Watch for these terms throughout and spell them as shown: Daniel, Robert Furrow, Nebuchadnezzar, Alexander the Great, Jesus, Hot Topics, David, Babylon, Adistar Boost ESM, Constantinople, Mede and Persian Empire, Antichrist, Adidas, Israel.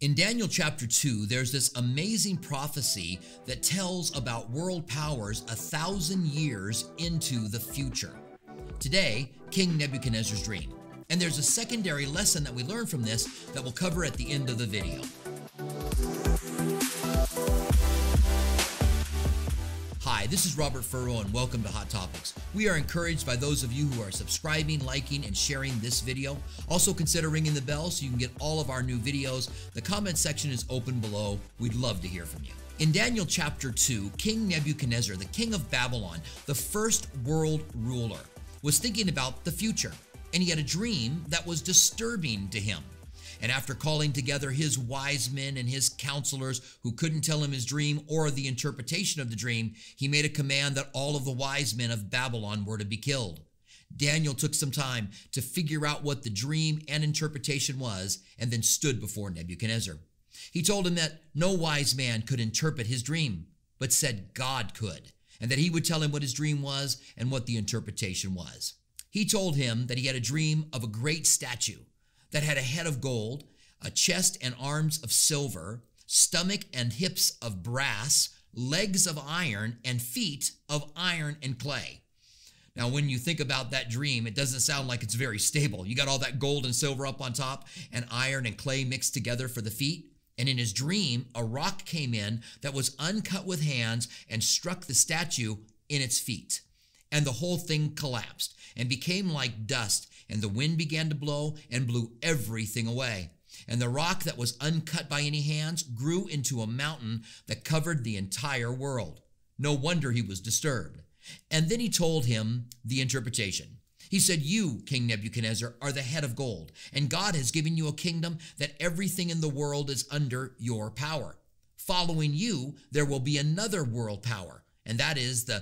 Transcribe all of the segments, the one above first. In Daniel chapter 2, there's this amazing prophecy that tells about world powers 1,000 years into the future. Today, King Nebuchadnezzar's dream. And there's a secondary lesson that we learn from this that we'll cover at the end of the video. Hi, this is Robert Furrow and welcome to Hot Topics. We are encouraged by those of you who are subscribing, liking, and sharing this video. Also consider ringing the bell so you can get all of our new videos. The comment section is open below. We'd love to hear from you. In Daniel chapter 2, King Nebuchadnezzar, the king of Babylon, the first world ruler, was thinking about the future, and he had a dream that was disturbing to him. And after calling together his wise men and his counselors who couldn't tell him his dream or the interpretation of the dream, he made a command that all of the wise men of Babylon were to be killed. Daniel took some time to figure out what the dream and interpretation was and then stood before Nebuchadnezzar. He told him that no wise man could interpret his dream, but said God could, and that he would tell him what his dream was and what the interpretation was. He told him that he had a dream of a great statue that had a head of gold, a chest and arms of silver, stomach and hips of brass, legs of iron, and feet of iron and clay. Now, when you think about that dream, it doesn't sound like it's very stable. You got all that gold and silver up on top and iron and clay mixed together for the feet. And in his dream, a rock came in that was uncut with hands and struck the statue in its feet. And the whole thing collapsed and became like dust, and the wind began to blow and blew everything away. And the rock that was uncut by any hands grew into a mountain that covered the entire world. No wonder he was disturbed. And then he told him the interpretation. He said, "You, King Nebuchadnezzar, are the head of gold, and God has given you a kingdom that everything in the world is under your power. Following you, there will be another world power, and that is the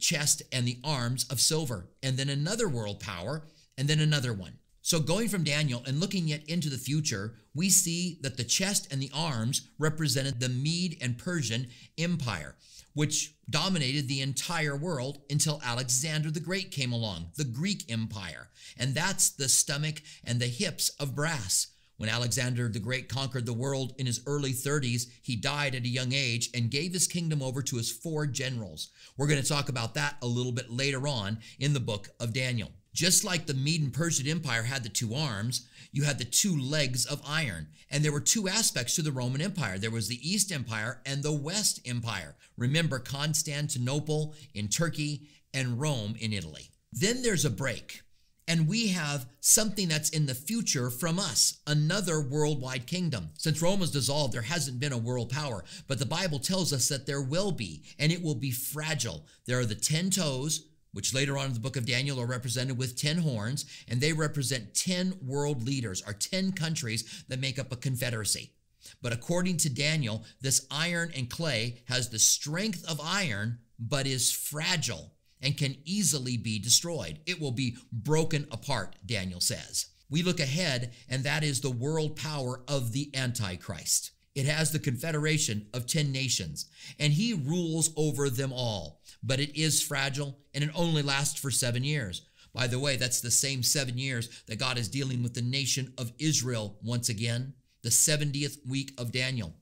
chest and the arms of silver, and then another world power, and then another one." So going from Daniel and looking yet into the future, we see that the chest and the arms represented the Mede and Persian Empire, which dominated the entire world until Alexander the Great came along, the Greek Empire. And that's the stomach and the hips of brass. When Alexander the Great conquered the world in his early 30s, he died at a young age and gave his kingdom over to his 4 generals. We're going to talk about that a little bit later on in the book of Daniel. Just like the Mede and Persian Empire had the 2 arms, you had the 2 legs of iron. And there were 2 aspects to the Roman Empire. There was the East Empire and the West Empire. Remember Constantinople in Turkey and Rome in Italy. Then there's a break, and we have something that's in the future from us, another worldwide kingdom. Since Rome was dissolved, there hasn't been a world power, but the Bible tells us that there will be, and it will be fragile. There are the 10 toes, which later on in the book of Daniel are represented with 10 horns, and they represent 10 world leaders, or 10 countries that make up a confederacy. But according to Daniel, this iron and clay has the strength of iron, but is fragile and can easily be destroyed. It will be broken apart, Daniel says. We look ahead, and that is the world power of the Antichrist. It has the confederation of 10 nations, and he rules over them all, but it is fragile, and it only lasts for 7 years. By the way, that's the same 7 years that God is dealing with the nation of Israel once again, the 70th week of Daniel.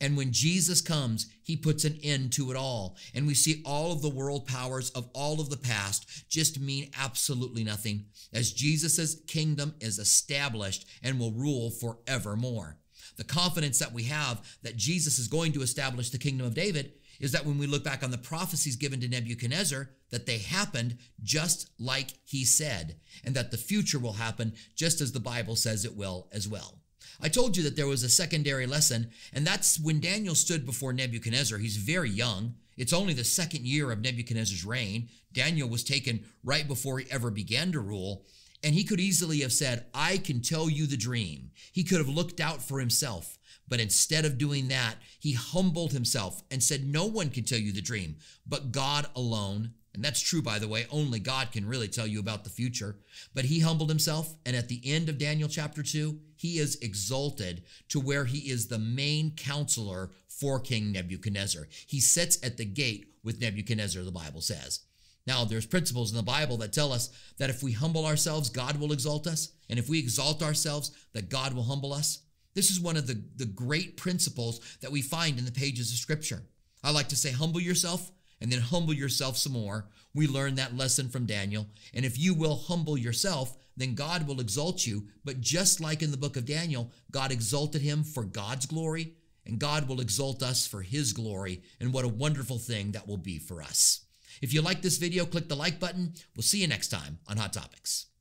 And when Jesus comes, he puts an end to it all, and we see all of the world powers of all of the past just mean absolutely nothing, as Jesus' kingdom is established and will rule forevermore. The confidence that we have that Jesus is going to establish the kingdom of David is that when we look back on the prophecies given to Nebuchadnezzar, that they happened just like he said, and that the future will happen just as the Bible says it will as well. I told you that there was a secondary lesson, and that's when Daniel stood before Nebuchadnezzar. He's very young. It's only the 2nd year of Nebuchadnezzar's reign. Daniel was taken right before he ever began to rule. And he could easily have said, "I can tell you the dream." He could have looked out for himself. But instead of doing that, he humbled himself and said, "No one can tell you the dream, but God alone." And that's true, by the way. Only God can really tell you about the future. But he humbled himself. And at the end of Daniel chapter 2, he is exalted to where he is the main counselor for King Nebuchadnezzar. He sits at the gate with Nebuchadnezzar, the Bible says. Now, there's principles in the Bible that tell us that if we humble ourselves, God will exalt us, and if we exalt ourselves, that God will humble us. This is one of the great principles that we find in the pages of Scripture. I like to say, humble yourself and then humble yourself some more. We learned that lesson from Daniel. And if you will humble yourself, then God will exalt you. But just like in the book of Daniel, God exalted him for God's glory, and God will exalt us for his glory. And what a wonderful thing that will be for us. If you like this video, click the like button. We'll see you next time on Hot Topics.